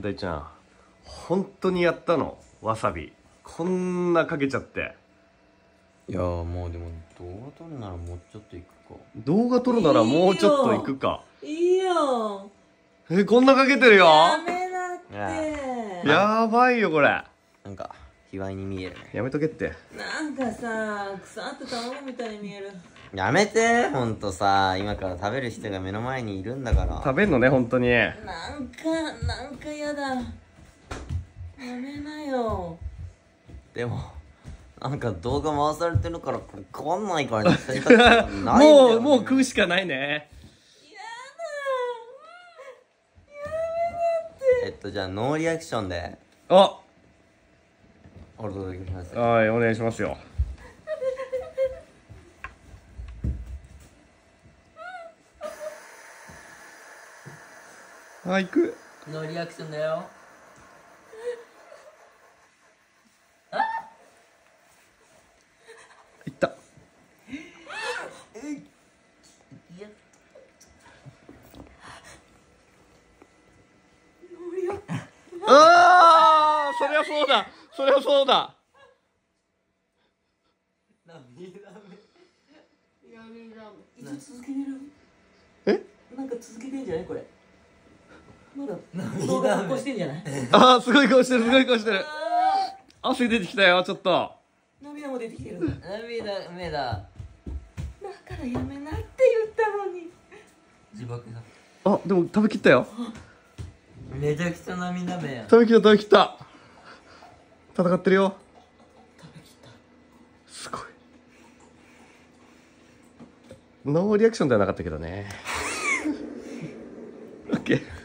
大ちゃん、本当にやったのわさびこんなかけちゃって。いやー、もうでも動画撮るならもうちょっといくか。動画撮るならもうちょっといくか。いいよ。こんなかけてるよ。やめだって。やばいよこれ。なんか卑猥に見えるね。やめとけって。なんかさ、腐って卵みたいに見える。やめて。ほんとさ、今から食べる人が目の前にいるんだから。食べんのね、ほんとに。なんかやだ。やめなよ。でもなんか動画回されてるからこれ変わんないから選択肢がないんだよね。もう食うしかないね。やだ。やめだって。じゃあノーリアクションであっお届けします。はい、お願いしますよ。あ、行く。ノーリアクションだよ。あ、行った。ああ、そりゃそうだ。そりゃそうだ。え？なんか続けてんじゃないこれ。まだ動画残してんじゃない？ああ、すごい顔してる、すごい顔してる。汗出てきたよ、ちょっと。涙も出てきてる。涙目だ。だからやめなって言ったのに。自爆だ。あ、でも食べきったよ。めちゃくちゃ涙目や。食べきった、食べきった。戦ってるよ。食べきった。すごい。ノーリアクションではなかったけどね。オッケー。